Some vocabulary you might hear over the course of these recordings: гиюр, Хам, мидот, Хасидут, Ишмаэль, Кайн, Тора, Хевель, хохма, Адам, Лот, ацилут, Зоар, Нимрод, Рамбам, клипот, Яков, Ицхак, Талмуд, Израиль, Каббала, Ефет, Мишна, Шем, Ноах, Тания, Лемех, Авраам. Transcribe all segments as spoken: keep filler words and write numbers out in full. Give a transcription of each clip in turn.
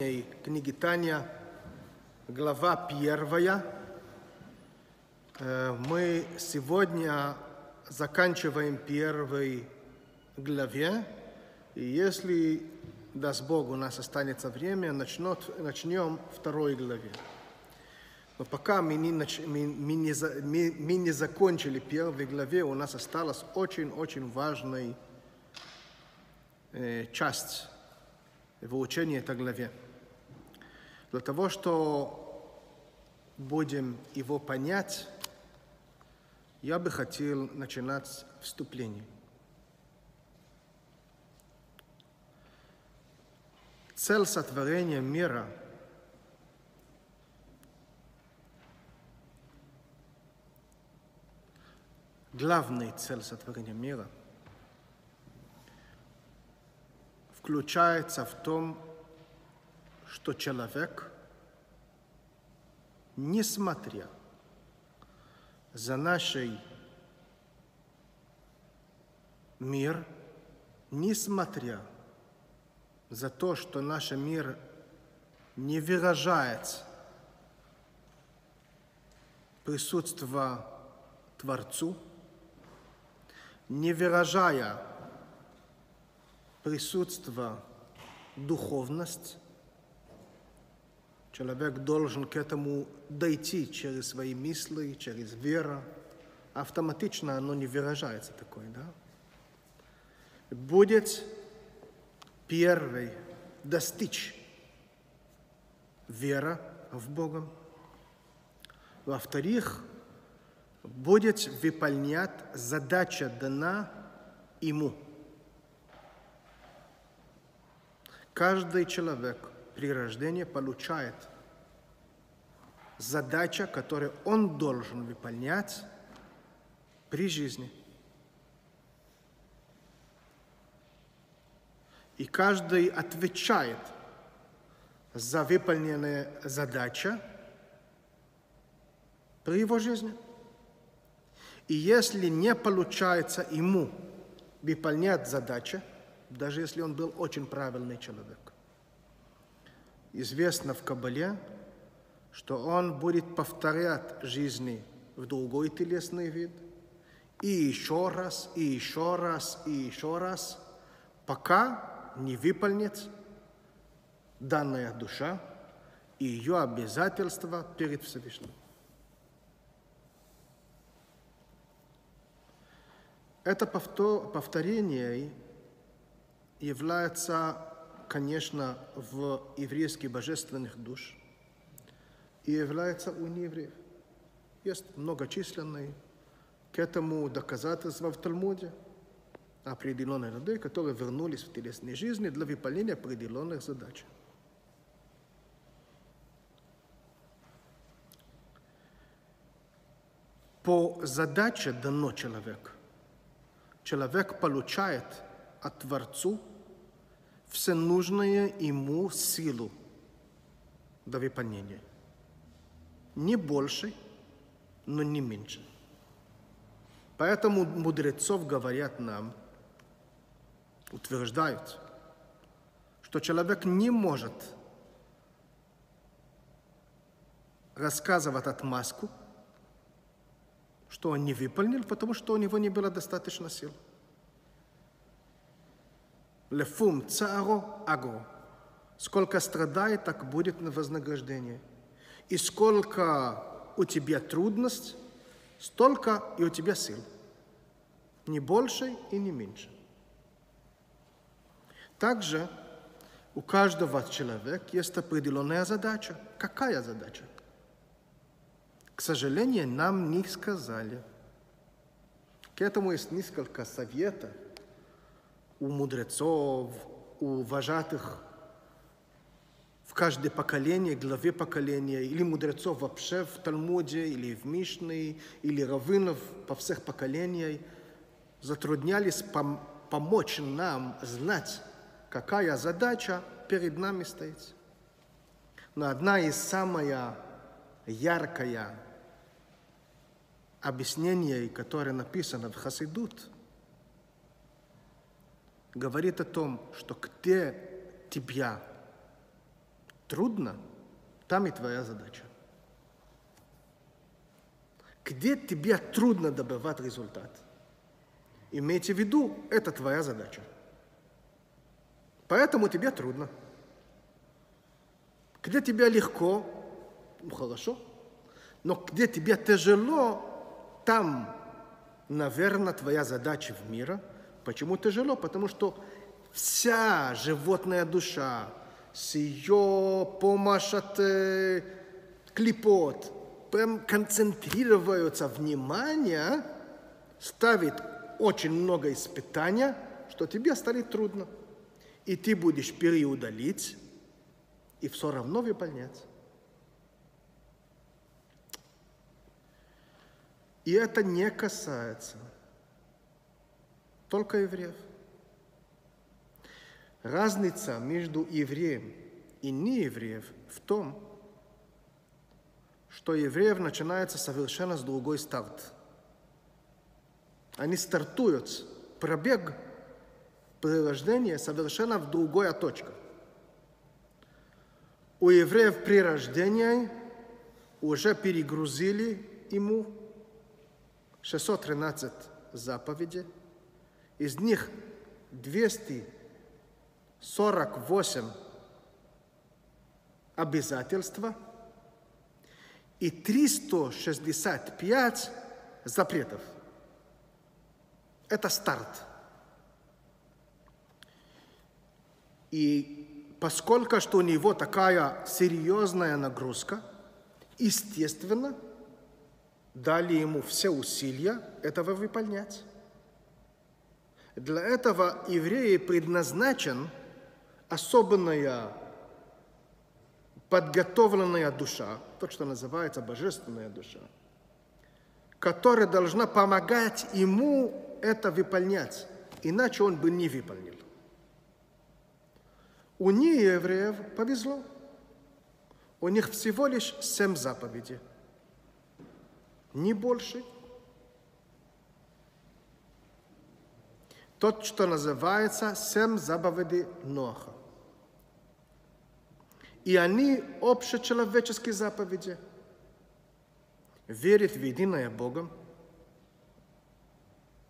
Книги Тания, глава первая. Мы сегодня заканчиваем первой главе. И если, даст Бог, у нас останется время, начнет, начнем второй главе. Но пока мы не, нач... мы, мы, не за... мы, мы не закончили первой главе, у нас осталась очень-очень важная э, часть в учении этой главе. Для того, что будем его понять, я бы хотел начинать с вступления. Цель сотворения мира главная цель сотворения мира включается в том, что человек, несмотря за наш мир, несмотря за то, что наш мир не выражает присутствие Творцу, не выражая присутствие духовность, человек должен к этому дойти через свои мысли, через веру. Автоматично оно не выражается такое, да? Будет первый достичь вера в Бога. Во-вторых, будет выполнять задача дана ему. Каждый человек при рождении получает задачу, которую он должен выполнять при жизни. И каждый отвечает за выполненные задачи при его жизни. И если не получается ему выполнять задачи, даже если он был очень правильный человек. Известно в Каббале, что он будет повторять жизни в другой телесный вид, и еще раз, и еще раз, и еще раз, пока не выполнит данная душа и ее обязательства перед Всевышним. Это повторение является, конечно, в еврейских божественных душ и является у неевреев. Есть многочисленные к этому доказательства в Талмуде определенные люди, которые вернулись в телесной жизни для выполнения определенных задач. По задаче дано человек. Человек получает от Творцу все нужное ему силу до выполнения. Не больше, но не меньше. Поэтому мудрецов говорят нам, утверждают, что человек не может рассказывать отмазку, что он не выполнил, потому что у него не было достаточно сил. Лефум цааро аго. Сколько страдает, так будет вознаграждение. И сколько у тебя трудность, столько и у тебя сил. Не больше и не меньше. Также у каждого человека есть определенная задача. Какая задача? К сожалению, нам не сказали. К этому есть несколько советов у мудрецов, у вожатых в каждое поколение, главе поколения, или мудрецов вообще в Талмуде, или в Мишне, или раввинов по всех поколениям, затруднялись пом- помочь нам знать, какая задача перед нами стоит. Но одна из самых ярких объяснений, которое написано в Хасидут, говорит о том, что где тебя трудно, там и твоя задача. Где тебе трудно добывать результат? Имейте в виду, это твоя задача. Поэтому тебе трудно. Где тебе легко, ну хорошо, но где тебе тяжело, там, наверное, твоя задача в мире. Почему тяжело? Потому что вся животная душа с ее помощью от клипот прям концентрируется внимание, ставит очень много испытаний, что тебе станет трудно. И ты будешь переудалить, и все равно выполнять. И это не касается только евреев. Разница между евреем и неевреем в том, что евреев начинается совершенно с другой старт. Они стартуют пробег прирождения совершенно в другой точке. У евреев при рождении уже перегрузили ему шестьсот тринадцать заповедей, из них двести сорок восемь обязательства и триста шестьдесят пять запретов. Это старт. И поскольку что у него такая серьезная нагрузка, естественно, дали ему все усилия этого выполнять. Для этого евреи предназначен особенная подготовленная душа, то, что называется божественная душа, которая должна помогать ему это выполнять, иначе он бы не выполнил. У неевреев повезло. У них всего лишь семь заповедей. Не больше. То, что называется семь заповедей Ноаха. И они общечеловеческие заповеди. Верить в единое Бога.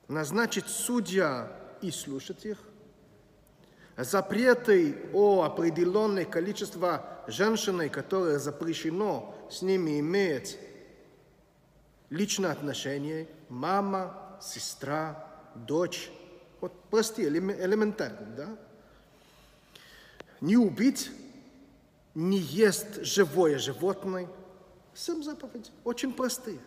Назначить судья и слушать их. Запреты о определенное количество женщин, которые запрещено с ними иметь личные отношения, мама, сестра, дочь. Вот прости, элементарно, да? Не убить, не есть живое животное. Семь заповедей, очень простые.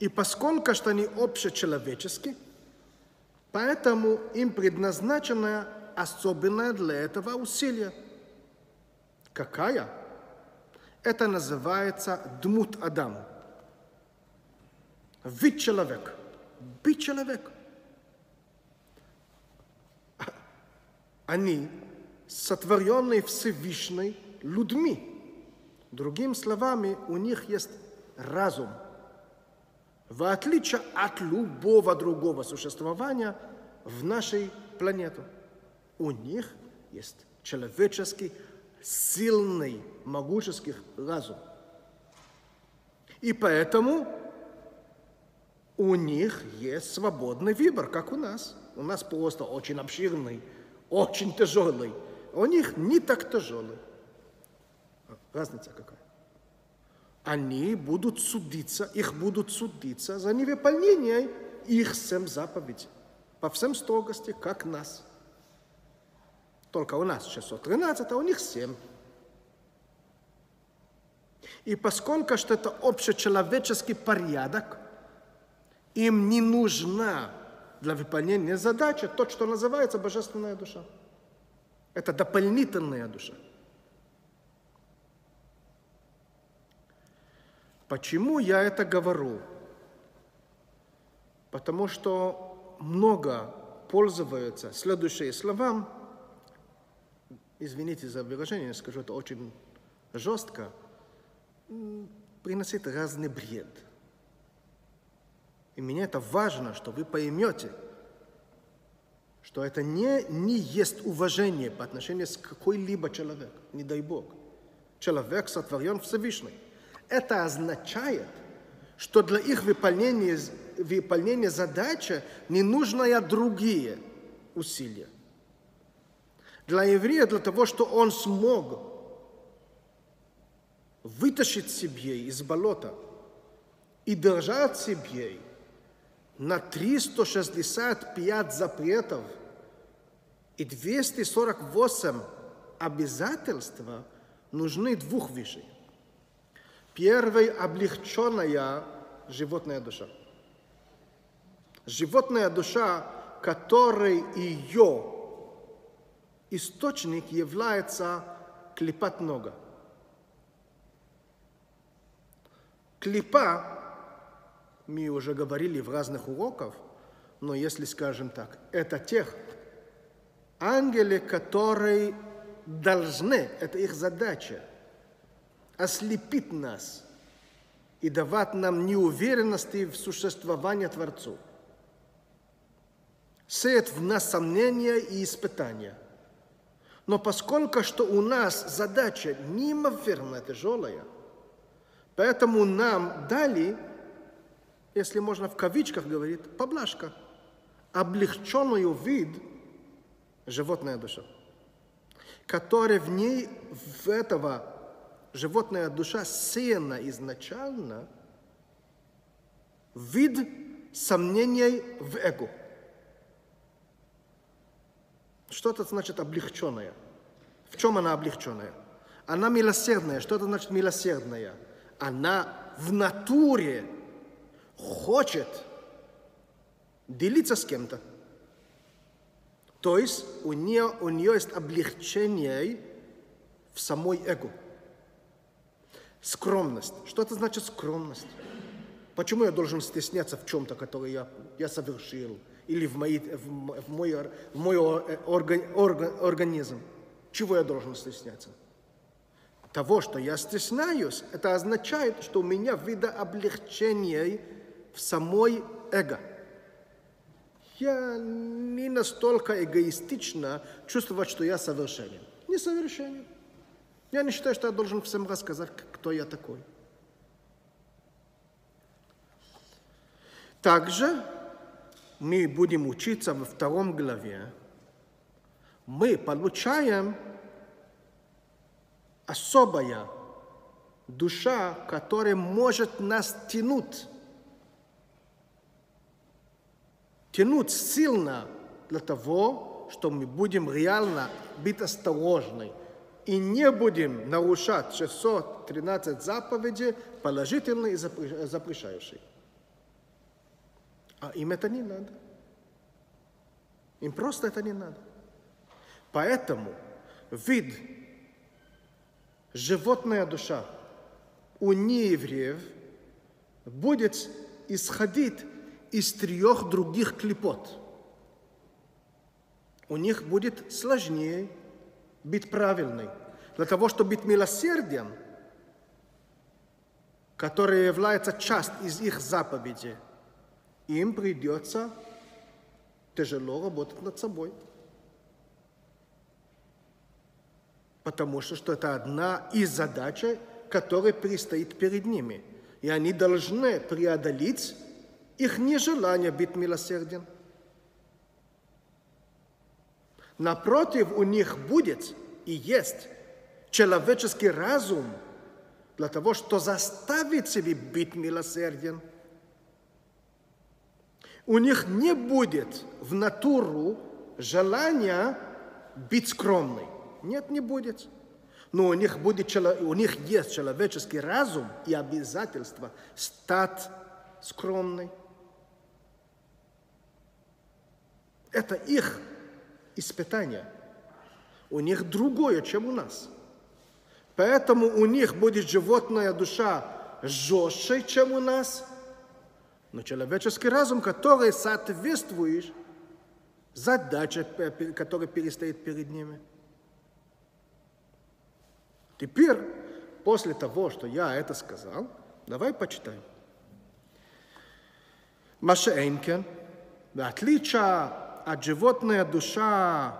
И поскольку что они общечеловеческие, поэтому им предназначено особенное для этого усилие. Какая? Это называется дмут Адам. Вид человек. Быть человек. Они сотворенные Всевышним людьми. Другими словами, у них есть разум. В отличие от любого другого существования в нашей планете. У них есть человеческий сильный, могущеский разум. И поэтому у них есть свободный выбор, как у нас. У нас просто очень обширный, очень тяжелый. У них не так тяжелый. Разница какая? Они будут судиться, их будут судиться за невыполнение их всем заповедей. По всем строгости, как нас. Только у нас шестьсот тринадцать, а у них семь. И поскольку что это общечеловеческий порядок, им не нужна для выполнения задачи то, что называется божественная душа. Это дополнительная душа. Почему я это говорю? Потому что много пользуются следующие слова. Извините за выражение, скажу это очень жестко. Приносит разный бред. И мне это важно, что вы поймете, что это не, не есть уважение по отношению к какой-либо человеку, не дай Бог. Человек сотворен Всевышний. Это означает, что для их выполнения, выполнения задачи не нужны другие усилия. Для еврея, для того, что он смог вытащить себе из болота и держать себе на триста шестьдесят пять запретов и двести сорок восемь обязательств, нужны двух вещей. Первая – облегченная животная душа. Животная душа, которой ее источник является клипат нога. Клипа, мы уже говорили в разных уроках, но если скажем так, это тех ангелы, которые должны, это их задача, ослепить нас и давать нам неуверенности в существовании Творцу. Сеет в нас сомнения и испытания. Но поскольку что у нас задача неимоверно тяжелая, поэтому нам дали, если можно в кавичках говорить, поблажка, облегченную вид животная душа, которая в ней, в этого животная душа сеяна изначально вид сомнений в эго. Что это значит облегченная? В чем она облегченная? Она милосердная. Что это значит милосердная? Она в натуре хочет делиться с кем-то. То есть у нее, у нее есть облегчение в самой эго. Скромность. Что это значит скромность? Почему я должен стесняться в чем-то, которое я, я совершил? Или в, мои, в мой, в мой орган, орган, организм. Чего я должен стесняться? Того, что я стесняюсь, это означает, что у меня вида облегчения в самой эго. Я не настолько эгоистично чувствовать, что я совершенен. Несовершенен. Я не считаю, что я должен всем рассказать, кто я такой. Также мы будем учиться во втором главе, мы получаем особая душа, которая может нас тянуть, тянуть сильно для того, что мы будем реально быть осторожны и не будем нарушать шестьсот тринадцать заповедей, положительные и запрещающие. А им это не надо. Им просто это не надо. Поэтому вид животная душа у неевреев будет исходить из трех других клипот. У них будет сложнее быть правильной. Для того, чтобы быть милосердием, которое является часть из их заповедей, им придется тяжело работать над собой. Потому что, что это одна из задач, которая предстоит перед ними. И они должны преодолеть их нежелание быть милосерден. Напротив, у них будет и есть человеческий разум для того, что заставит себя быть милосерден. У них не будет в натуру желания быть скромной. Нет, не будет. Но у них, будет, у них есть человеческий разум и обязательство стать скромной. Это их испытание. У них другое, чем у нас. Поэтому у них будет животная душа жестче, чем у нас. Но человеческий разум, который соответствует задаче, которая перестоит перед ними. Теперь, после того, что я это сказал, давай почитаем. Машенькен, в отличие а животная душа,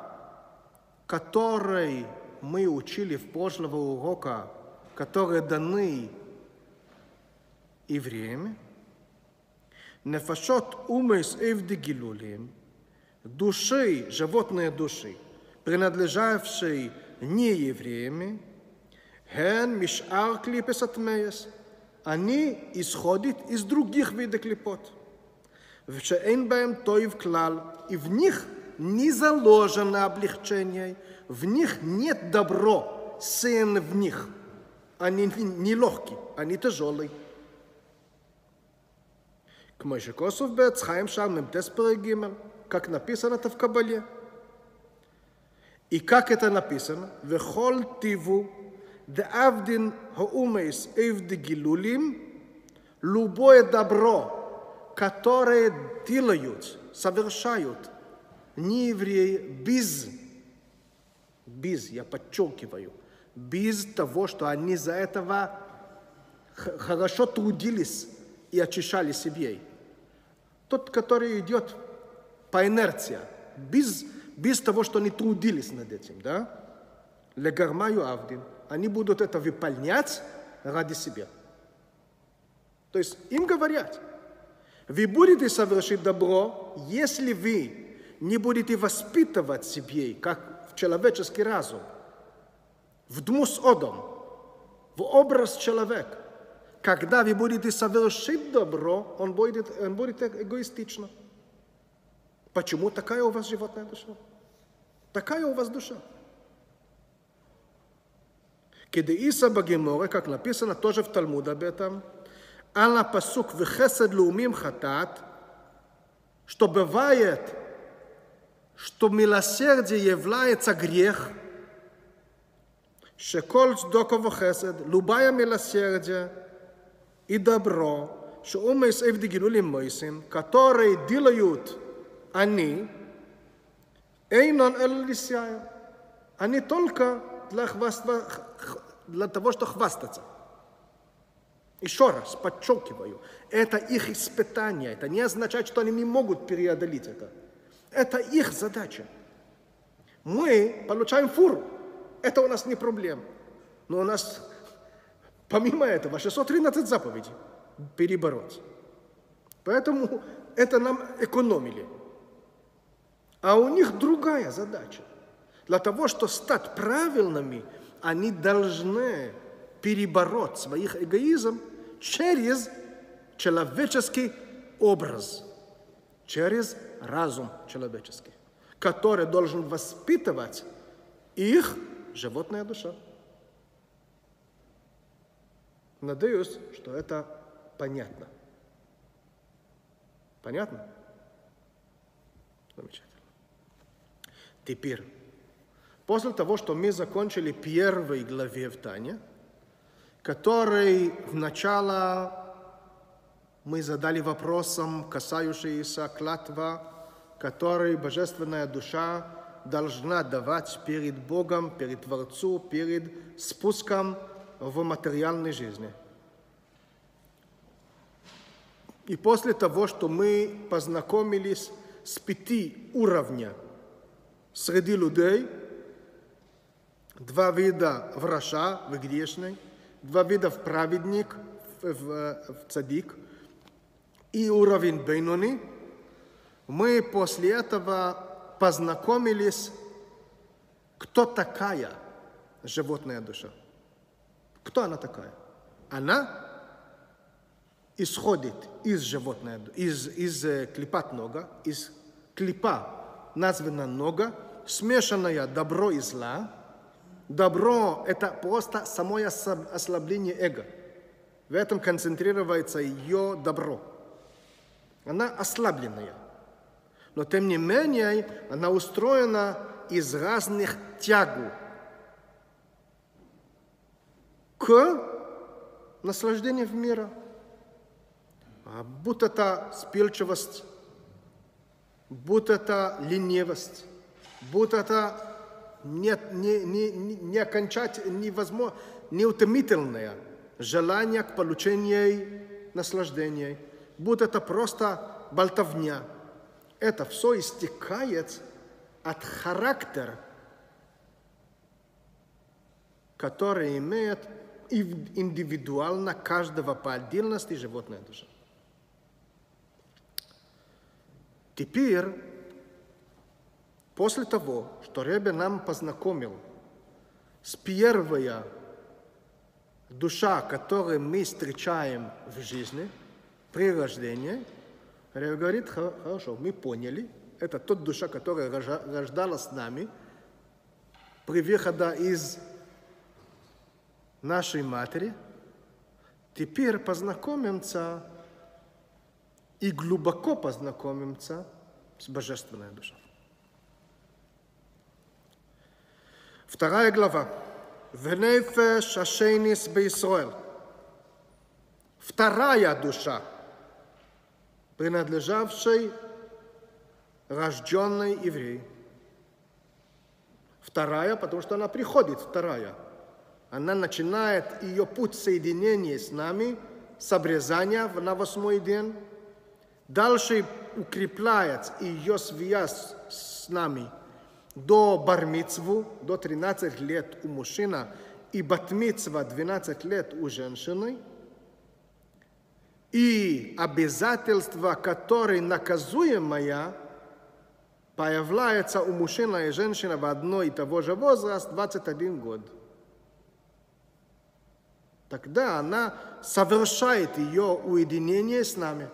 которой мы учили в прошлого урока, которые даны евреям, нефашот умес эвдигилулим, души, животные души, принадлежавшие не евреям, ген мишар клипес атмеес, они исходят из других видов клипот. И в них не заложено облегчение, в них нет добро, сын в них. Они не легкие, они тяжелые. Как написано это в Каббале. И как это написано? Вехоль тиву, деавдин хоумейс эвдигилулим, любое добро, которые делают, совершают не евреи без, без, я подчеркиваю, без того, что они за этого хорошо трудились и очищали себе. Тот, который идет по инерции, без, без того, что они трудились над этим, да? Легармаю авдин, они будут это выполнять ради себя. То есть им говорят: вы будете совершить добро, если вы не будете воспитывать себе, как в человеческий разум, в дмус одом, в образ человека. Когда вы будете совершить добро, он будет, он будет эгоистично. Почему такая у вас животная душа? Такая у вас душа. Кедеиса Багиморе, как написано тоже в Талмуде об этом, Алла пасук вехесед леумим хатат, что бывает, что милосердие является грех, шеколь цдоково хесед, любая милосердие и добро, что умейс эвдигилулим мойсим, которые делают они, эйнон эллисяя, они только для, хваста, для того, что хвастаться. Еще раз подчеркиваю, это их испытание, это не означает, что они не могут преодолеть это. Это их задача. Мы получаем фуру, это у нас не проблема. Но у нас, помимо этого, шестьсот тринадцать заповедей перебороть. Поэтому это нам экономили. А у них другая задача. Для того, чтобы стать правильными, они должны перебороть своих эгоизм через человеческий образ, через разум человеческий, который должен воспитывать их животная душа. Надеюсь, что это понятно. Понятно? Замечательно. Теперь, после того, что мы закончили первой главе в Тане, который вначале мы задали вопросом, касающимся клятвы, который Божественная Душа должна давать перед Богом, перед Творцу, перед спуском в материальной жизни. И после того, что мы познакомились с пяти уровнями среди людей, два вида враша, в грешной, два вида в праведник, в, в, в цадик, и уровень бейнуни, мы после этого познакомились, кто такая животная душа. Кто она такая? Она исходит из животной, из, из клипат нога, из клипа, названа нога, смешанная добро и зла. Добро – это просто само ослабление эго. В этом концентрируется ее добро. Она ослабленная. Но, тем не менее, она устроена из разных тягу к наслаждению в мире. Будь это вспыльчивость, будь это ленивость, будь это Нет, не, не, не окончать невозможно, неутомительное желание к получению наслаждения. Будь это просто болтовня, это все истекает от характера, который имеет индивидуально каждого по отдельности животное душа. Теперь, после того, что Ребе нам познакомил с первой душой, которую мы встречаем в жизни, при рождении, Ребе говорит, хорошо, мы поняли, это тот душа, которая рождалась с нами при выходе из нашей матери. Теперь познакомимся и глубоко познакомимся с Божественной душой. Вторая глава. «Венефеш ашенис бе-Исраэль». Вторая душа, принадлежавшей рожденной евреи. Вторая, потому что она приходит, вторая. Она начинает ее путь соединения с нами, с обрезания на восьмой день. Дальше укрепляет ее связь с нами до бар-мицвы, до тринадцати лет у мужчины, и бат-мицва двенадцать лет у женщины. И обязательство, которое наказуемое, появляется у мужчины и женщины в одной и того же возрасте двадцать один год. Тогда она совершает ее уединение с нами.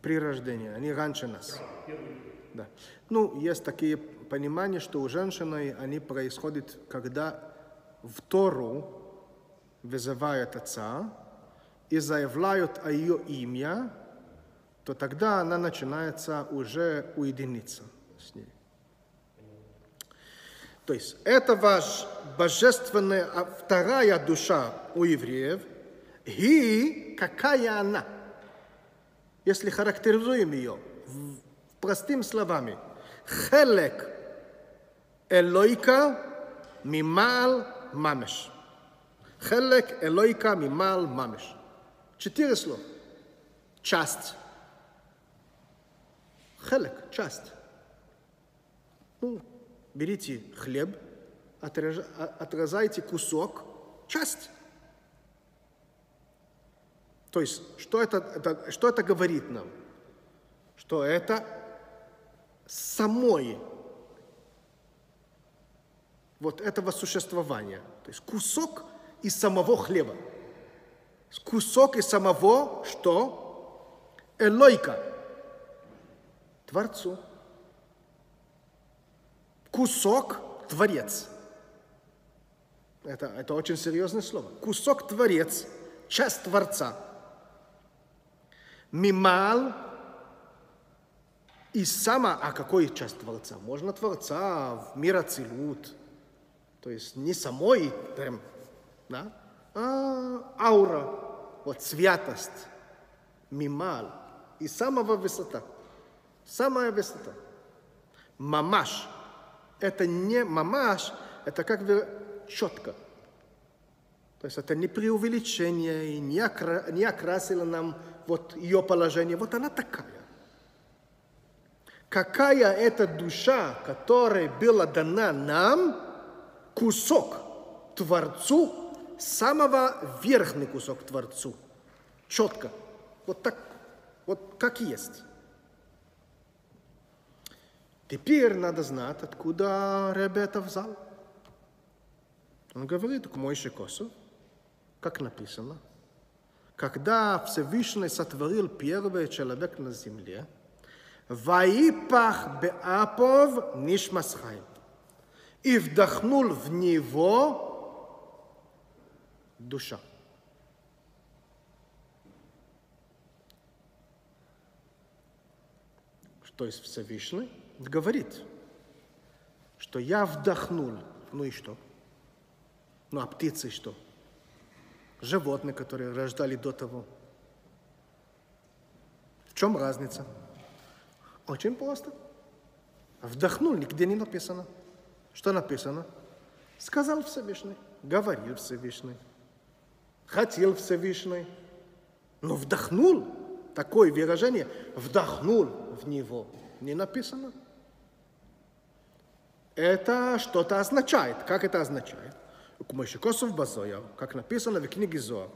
При рождении, они раньше нас. Да. Ну, есть такие понимания, что у женщины они происходят, когда в Тору вызывают отца и заявляют о ее имя, то тогда она начинается уже уединиться с ней. То есть, это ваша божественная вторая душа у евреев. И какая она? Если характеризуем ее простыми словами, хелек элойка мимал мамеш. Хелек элойка мимал мамеш. Четыре слова. Часть. Хелек, часть. Ну, берите хлеб, отрезайте кусок, часть. То есть, что это, это, что это говорит нам? Что это самой вот этого существования. То есть, кусок из самого хлеба. Кусок из самого, что? Элойка. Творцу. Кусок Творец. Это, это очень серьезное слово. Кусок Творец. Часть Творца. Мимал и сама, а какой часть Творца? Можно Творца в мироцелут, то есть не самой, прям, да? А аура, вот святость, мимал и самого высота, самая высота. Мамаш, это не мамаш, это как бы четко. То есть это не преувеличение, не, окра... не окрасило нам вот ее положение. Вот она такая. Какая эта душа, которая была дана нам, кусок Творцу, самого верхний кусок Творцу. Четко. Вот так, вот как есть. Теперь надо знать, откуда Ребе это взял. Он говорит к Мойше Косу. Как написано, когда Всевышний сотворил первый человек на земле, «Ваипах беапов нишмасхай» и вдохнул в него душа. То есть Всевышний говорит, что я вдохнул, ну и что? Ну а птицы что? Животные, которые рождали до того. В чем разница? Очень просто. Вдохнул, нигде не написано. Что написано? Сказал Всевышний, говорил Всевышний, хотел Всевышний, Но вдохнул, такое выражение, вдохнул в него, не написано. Это что-то означает. Как это означает? Как написано в книге Зоар.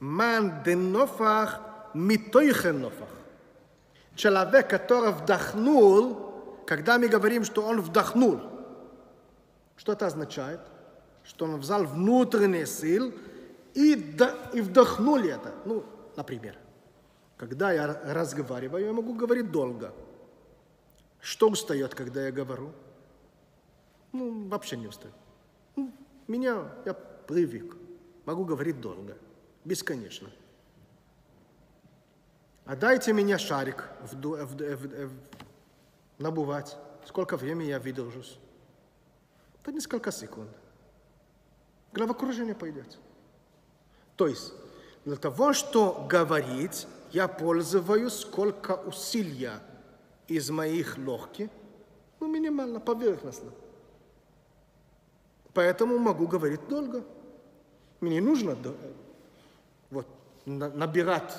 Ман де нофах митойхен нофах. Человек, который вдохнул, когда мы говорим, что он вдохнул, что это означает? Что он взял внутренние силы и, да, и вдохнул это. Ну, например, когда я разговариваю, я могу говорить долго. Что устает, когда я говорю? Ну, вообще не устаю. Ну, меня, я привык. Могу говорить долго, бесконечно. А дайте мне шарик вду, в, в, в, в, набывать. Сколько времени я выдержусь? Это несколько секунд. Головокружение пойдет. То есть, для того, что говорить, я пользуюсь сколько усилия из моих легких, ну, минимально, поверхностно. Поэтому могу говорить долго. Мне нужно вот, набирать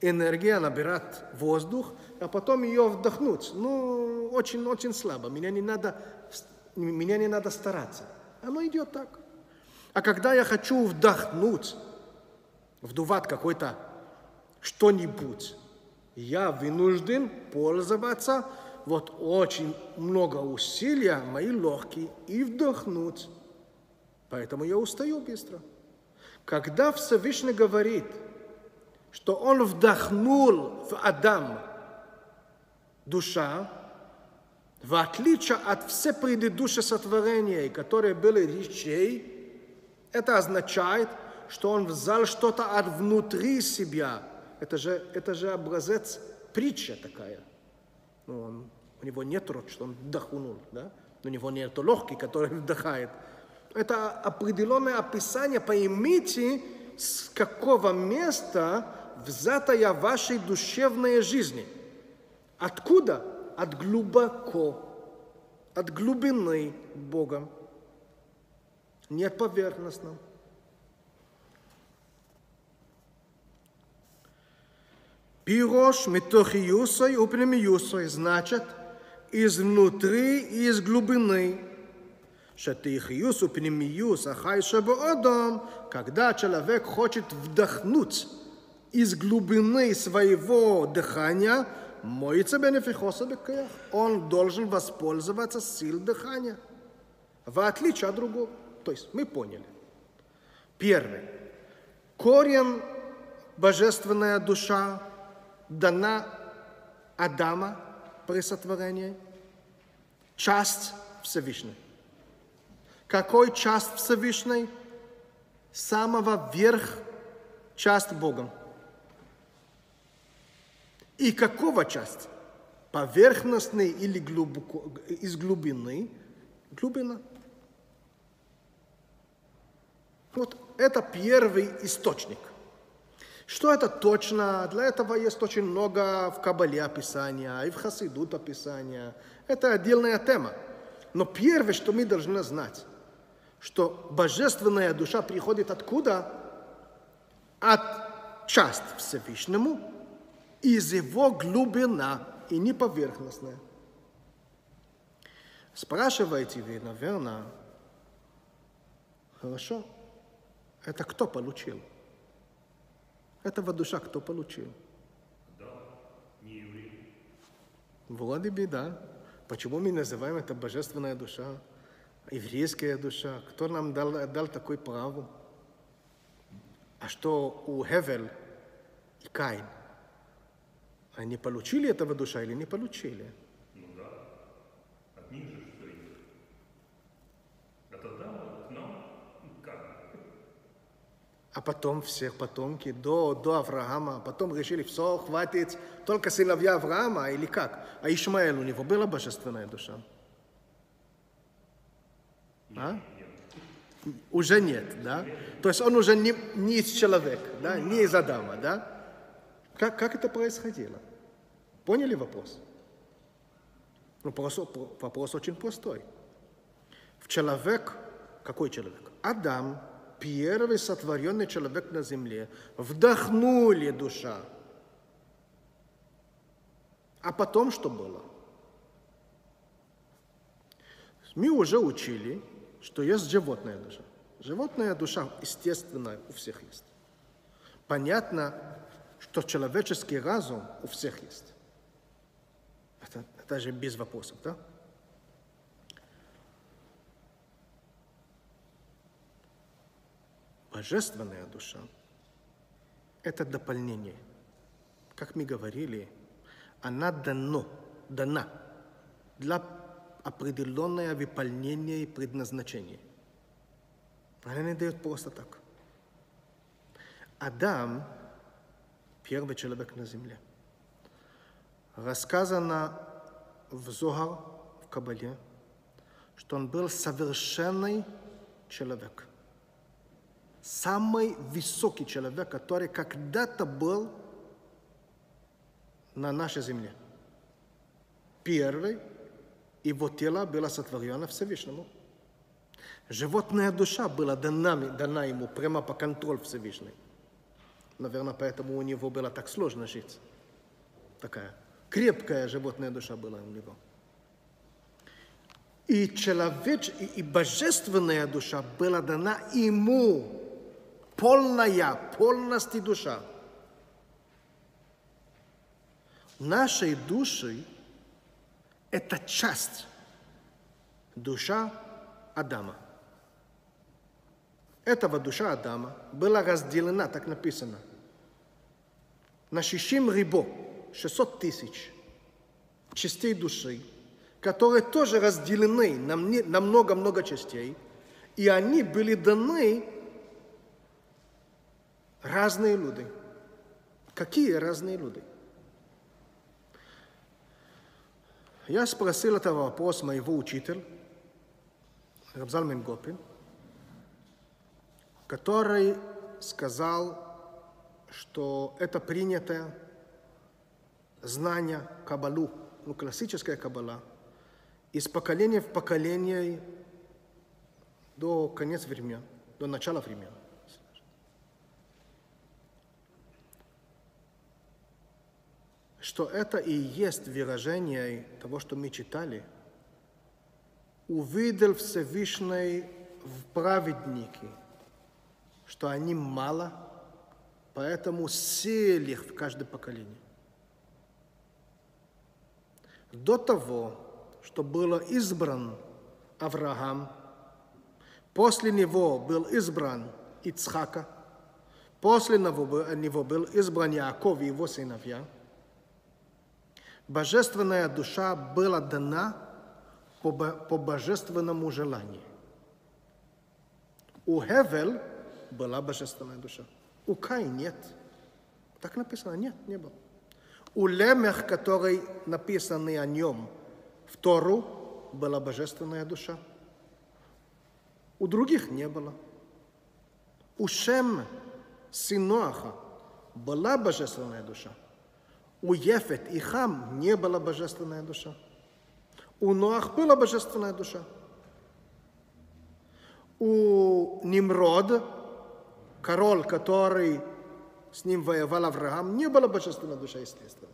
энергию, набирать воздух, а потом ее вдохнуть. Ну, очень-очень слабо. Меня не надо, меня не надо стараться. Оно идет так. А когда я хочу вдохнуть, вдувать какой-то что-нибудь, я вынужден пользоваться вот очень много усилия, мои легкие, и вдохнуть. Поэтому я устаю быстро. Когда Всевышний говорит, что он вдохнул в Адам душа, в отличие от всех предыдущих сотворений, которые были речей, это означает, что он взял что-то от внутри себя. Это же, это же образец притча такая. Ну, он, у него нет рот, что он вдохнул, да? У него нет легкий, который вдыхает. Это определенное описание. Поймите, с какого места взятая вашей душевной жизни. Откуда? От глубоко, от глубины Бога, не от поверхностного. Пирош метохиюсой упремиюсой, значит, изнутри и из глубины. Шатихиюс упремиюс ахайшебоодом, когда человек хочет вдохнуть из глубины своего дыхания, он должен воспользоваться силой дыхания. В отличие от другого. То есть мы поняли. Первое. Корень божественная душа дана Адама при сотворении. Часть Всевышней. Какой часть Всевышней? Самого верх часть Богом. И какого часть? Поверхностной или глубоко, из глубины? Глубина. Вот это первый источник. Что это точно? Для этого есть очень много в Каббале описания, и в Хасидут описания. Это отдельная тема. Но первое, что мы должны знать, что божественная душа приходит откуда? От части Всевышнему. Из его глубина, и не поверхностная. Спрашиваете вы, наверное, хорошо, это кто получил? Этого душа кто получил? Да, не еврей. Вроде бы, да. Почему мы называем это божественная душа, еврейская душа? Кто нам дал, дал такое право? А что у Хевель и Кайн? Они получили этого душа или не получили? Ну да. От них же что есть. Это да, но как? А потом все потомки до, до Авраама, потом решили, все, хватит, только сыновья Авраама или как? А Ишмаэль, у него была божественная душа? Нет, а? Нет. Уже нет, да? Нет. То есть он уже не, не из человека, да? Ну, не из Адама, да? Как, как это происходило? Поняли вопрос? Вопрос? Вопрос очень простой. В человек, какой человек? Адам первый сотворенный человек на земле, вдохнули душа. А потом что было? Мы уже учили, что есть животная душа. Животная душа, естественно, у всех есть. Понятно, что человеческий разум у всех есть. Это, это же без вопросов, да? Божественная душа – это дополнение. Как мы говорили, она дано, дана для определенного выполнения и предназначения. Она не дает просто так. Адам – первый человек на земле. Рассказано в Зоар, в Каббале, что он был совершенный человек. Самый высокий человек, который когда-то был на нашей земле. Первый, его тело было сотворено Всевышнему. Животная душа была дана, дана ему прямо по контролю Всевышнего. Наверное, поэтому у него было так сложно жить. Такая крепкая животная душа была у него. И человеч... и божественная душа была дана ему. Полная, полностью душа. Нашей души это часть. Душа Адама. Этого душа Адама была разделена, так написано, на шишим рибо, шестьсот тысяч частей души, которые тоже разделены на много-много частей, и они были даны разные люди. Какие разные люди? Я спросил этот вопрос моего учителя, Рабзал Менгопин, который сказал, что это принятое знание Каббалу, ну, классическая Каббала, из поколения в поколение до конца времен, до начала времен. Что это и есть выражение того, что мы читали. Увидел Всевышний в праведнике, что они мало, поэтому сели их в каждое поколение. До того, что был избран Авраам, после него был избран Ицхака, после него был избран Яков и его сыновья, божественная душа была дана по, по божественному желанию. У Хевель была божественная душа. У Кайн нет. Так написано, нет, не было. У Лемех, который написан о нем в Тору, была божественная душа. У других не было. У Шем, сын Ноаха, была божественная душа. У Ефет и Хам не была божественная душа. У Ноах была божественная душа. У Нимрод, король, который с ним воевал Авраам, не была божественная душа, естественно.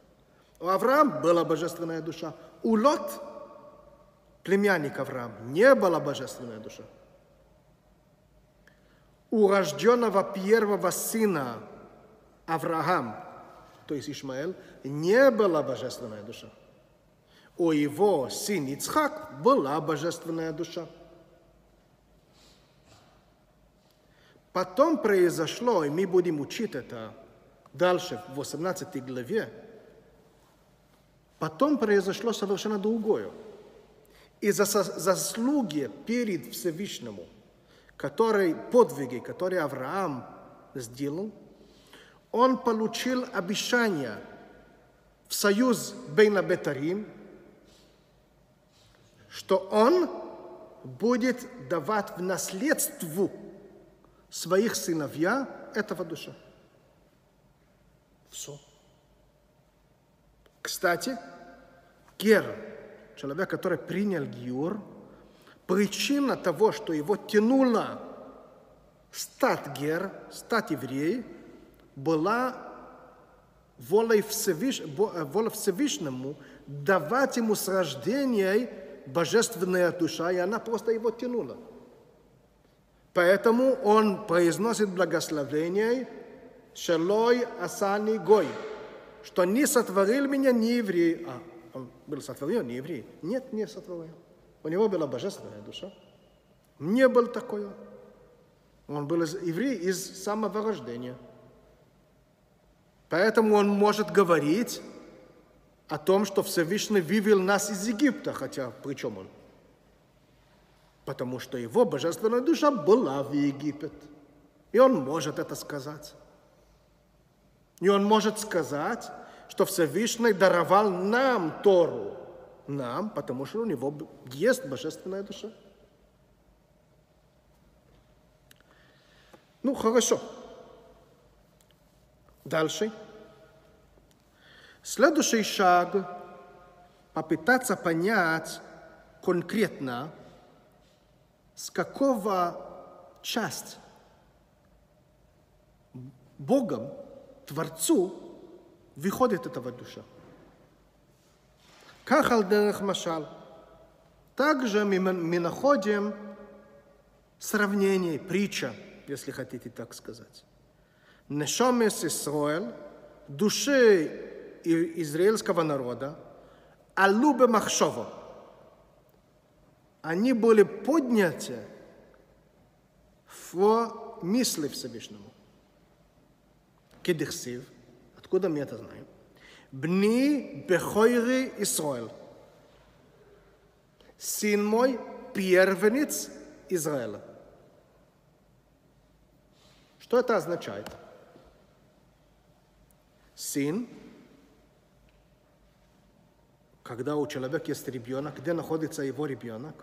У Авраама была божественная душа. У Лот, племянник Авраама, не была божественная душа. У рожденного первого сына Авраама, то есть Ишмаэль, не была божественная душа. У его сына Ицхак была божественная душа. Потом произошло, и мы будем учить это дальше, в восемнадцатой главе, потом произошло совершенно другое. Из-за заслуги перед Всевышним, который, подвиги, которые Авраам сделал, он получил обещание в союз бейна бетарим, что он будет давать в наследство своих сыновья этого душа. Все. Кстати, Гер, человек, который принял Гиюр, причина того, что его тянуло стать гер, стать еврей, была волей Всевышнему, давать ему с рождения божественная душа, и она просто его тянула. Поэтому он произносит благословение «Шелой асани гой», что не сотворил меня ни еврей. А, он был сотворен, не еврей. Нет, не сотворил. У него была божественная душа. Не был такой. Он был еврей из самого рождения. Поэтому он может говорить о том, что Всевышний вывел нас из Египта, хотя при чем он? Потому что его божественная душа была в Египет. И он может это сказать. И он может сказать, что Всевышний даровал нам Тору. Нам, потому что у него есть божественная душа. Ну, хорошо. Дальше. Следующий шаг – попытаться понять конкретно, с какого часть Богом, Творцу, выходит этого душа. Как Алдерах Машал. Также мы, мы находим сравнение, притча, если хотите так сказать. Нешомес Исраэль, души израильского народа, Алубе Махшова. Они были подняты в мысли Всевышнему. Кедихсив, откуда мы это знаем? Бни Бехойри Исраэль. Сын мой, первенец Израиля. Что это означает? Сын. Когда у человека есть ребенок, где находится его ребенок?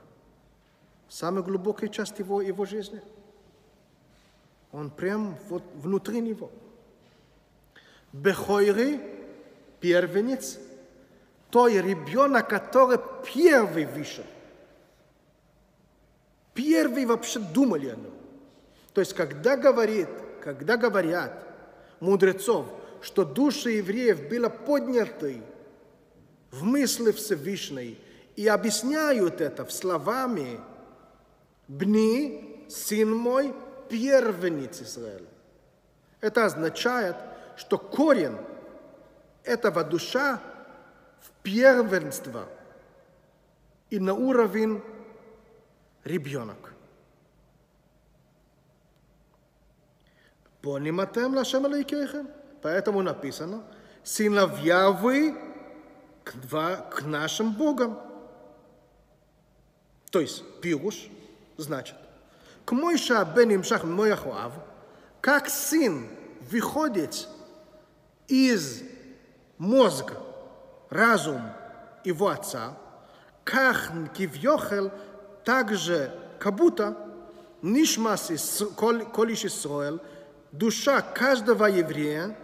В самой глубокой части его, его жизни. Он прям вот внутри него. Бехойри, первенец, той ребенок, который первый вышел. Первый вообще думали о нем. То есть, когда, говорит, когда говорят мудрецов, что души евреев были подняты в мысли Всевышней, и объясняют это словами «Бни, сын мой, первенец Израиля». Это означает, что корень этого душа в первенство и на уровень ребенок. Понимаем, Лашем Алейкейхем? Поэтому написано «Сыновья вы К, два, к нашим Богам». То есть, пируш, значит, к Мойше бен Имшах Мояхуав, как сын выходит из мозга, разум его отца, как кивьохел, так же, как будто нишмас колиш Исраэль, душа каждого еврея,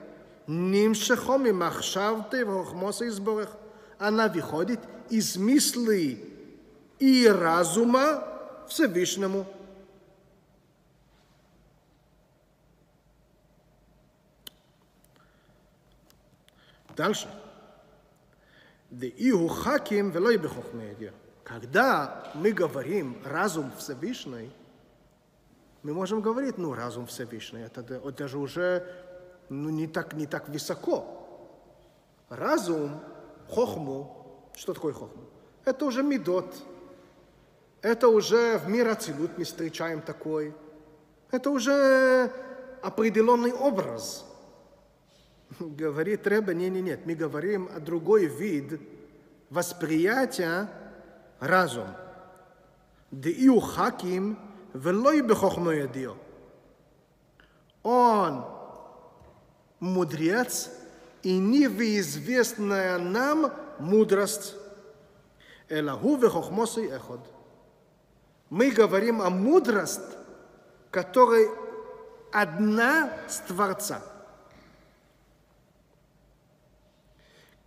нимшехом и махшавте вохмос изборах. Она выходит из мысли и разума Всевышнему. Дальше. Когда мы говорим разум Всевышний, мы можем говорить, ну, разум Всевышний, это даже уже ну, не, так, не так высоко. Разум хохму. Что такое хохму? Это уже мидот. Это уже в мир ацилут мы встречаем такой. Это уже определенный образ. Говорит Ребе, не, не, нет. Мы говорим о другой вид восприятия разум. Дею хаким велой бехохму едио. Он мудрец, и невыизвестная нам мудрость. Мы говорим о мудрости, которая одна с Творца.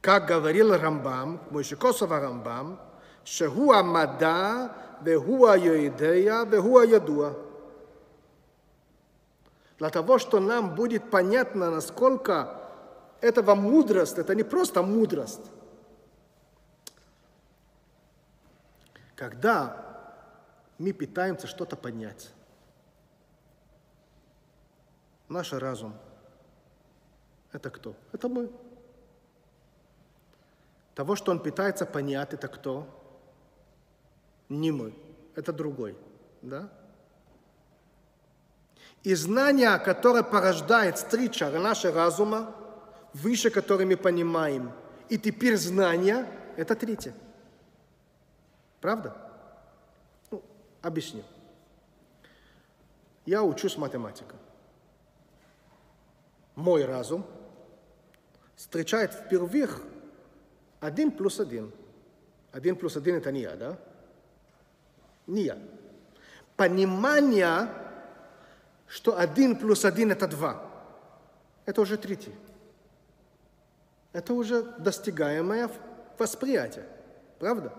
Как говорил Рамбам, Мойшикосова Рамбам, «Шегуа мада, бегуа йоидея, бегуа ядуа». для того, что нам будет понятно, насколько этого мудрость, это не просто мудрость. Когда мы пытаемся что-то понять, наш разум – это кто? Это мы. Того, что он пытается понять, это кто? Не мы, это другой. Да? И знание, которое порождает встреча нашего разума, выше, который мы понимаем. И теперь знание – это третье. Правда? Ну, объясню. Я учусь математике. Мой разум встречает впервые один плюс один. Один плюс один – это не я, да? Не я. Понимание, что один плюс один – это два. Это уже третий. Это уже достигаемое восприятие. Правда?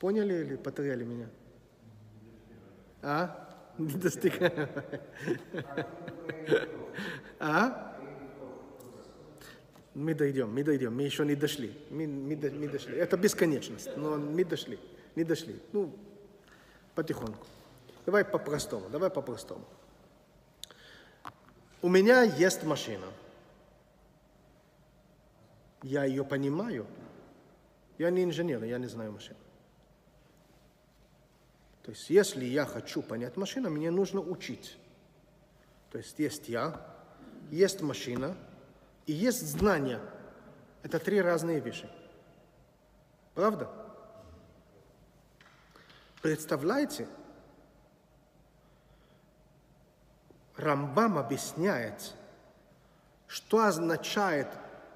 Поняли или потеряли меня? А? Не достигаемое. А? Мы дойдем, мы дойдем, мы еще не дошли. Мы, мы, мы дошли. Это бесконечность, но мы дошли, не дошли. Ну, потихоньку. Давай по-простому, давай по-простому. У меня есть машина. Я ее понимаю. Я не инженер, я не знаю машин. То есть, если я хочу понять машину, мне нужно учить. То есть, есть я, есть машина и есть знание. Это три разные вещи. Правда? Представляете? Рамбам объясняет, что означает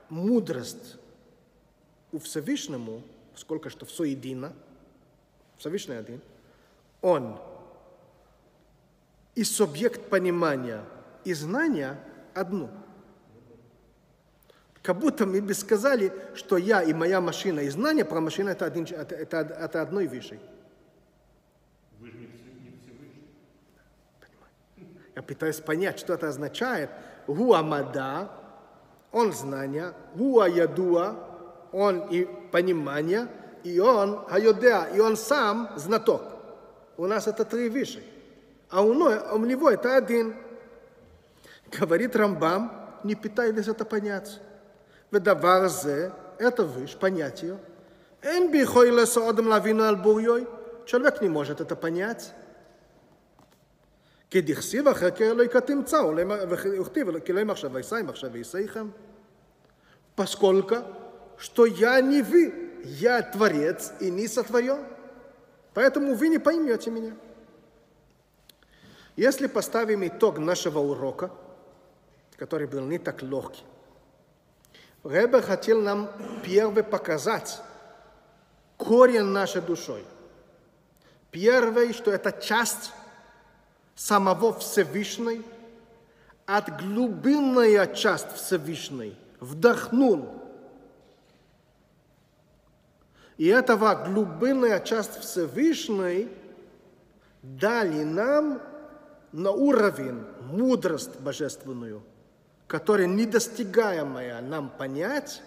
мудрость у Всевышнему, сколько что все едино, Всевышний один, он и субъект понимания, и знания одно. Как будто мы бы сказали, что я и моя машина, и знание про машину это, один, это, это, это одной вещей. Вы же не Всевышний. Понимаю. Я пытаюсь понять, что это означает. Гуамада. Он знание, гуаядуа, он и понимание, и он айодеа, и он сам знаток. У нас это три вещи, а у него это один. Говорит Рамбам, не пытайтесь это понять. Ведаварзе, это выше понятие. Человек не может это понять. Поскольку, что я не вы, я творец и не сотворен, поэтому вы не поймете меня. Если поставим итог нашего урока, который был не так легкий, Ребе хотел нам первый показать корень нашей душой. Первое, что это часть самого Всевышнего, от глубинная часть Всевышнего вдохнул. И этого глубинная часть Всевышнего дали нам на уровень мудрость божественную, которая недостигаемая нам понять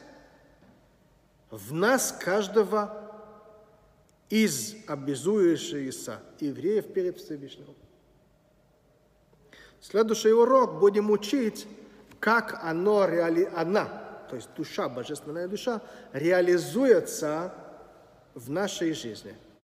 в нас каждого из обязующихся евреев перед Всевышним. Следующий урок будем учить, как оно реали... она, то есть душа, божественная душа, реализуется в нашей жизни.